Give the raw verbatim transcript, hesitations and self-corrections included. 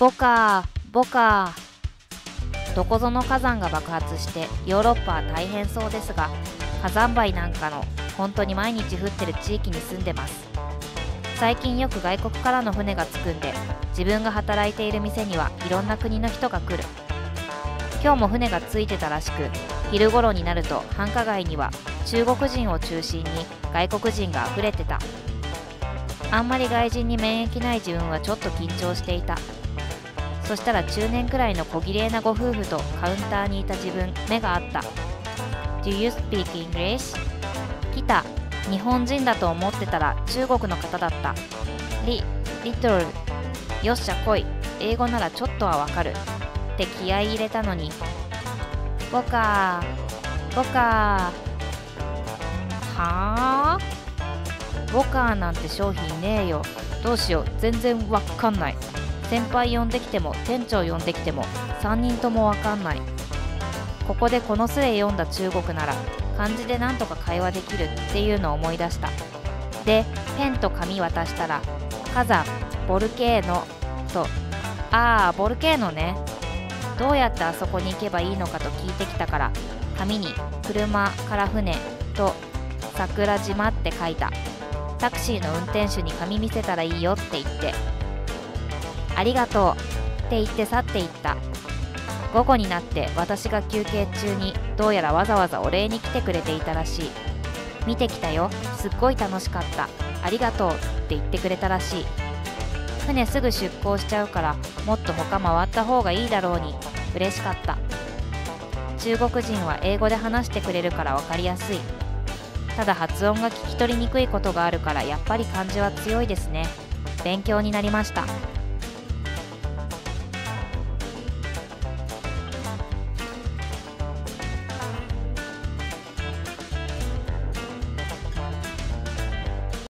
ボカーボカー。どこぞの火山が爆発してヨーロッパは大変そうですが、火山灰なんかの本当に毎日降ってる地域に住んでます。最近よく外国からの船が着くんで、自分が働いている店にはいろんな国の人が来る。今日も船が着いてたらしく、昼頃になると繁華街には中国人を中心に外国人があふれてた。あんまり外人に免疫ない自分はちょっと緊張していた。そしたら中年くらいの小綺麗なご夫婦とカウンターにいた自分、目があった。Do you speak English? 来た。日本人だと思ってたら中国の方だった。リ、リトル。よっしゃ来い。英語ならちょっとはわかる。って気合い入れたのに。ボカー、ボカー。はぁ？ボカーなんて商品ねえよ。どうしよう、全然わかんない。先輩呼んできても店長呼んできてもさんにんともわかんない。ここでこの末読んだ中国なら漢字でなんとか会話できるっていうのを思い出した。でペンと紙渡したら「火山ボルケーノ」と「ああボルケーノね」どうやってあそこに行けばいいのかと聞いてきたから、紙に「車から船」と「桜島」って書いた。タクシーの運転手に紙見せたらいいよって言って「ありがとう」って言って去っていった。午後になって私が休憩中にどうやらわざわざお礼に来てくれていたらしい。見てきたよ、すっごい楽しかった、ありがとうって言ってくれたらしい。船すぐ出港しちゃうからもっと他回った方がいいだろうに嬉しかった。中国人は英語で話してくれるから分かりやすい。ただ発音が聞き取りにくいことがあるから、やっぱり漢字は強いですね。勉強になりました。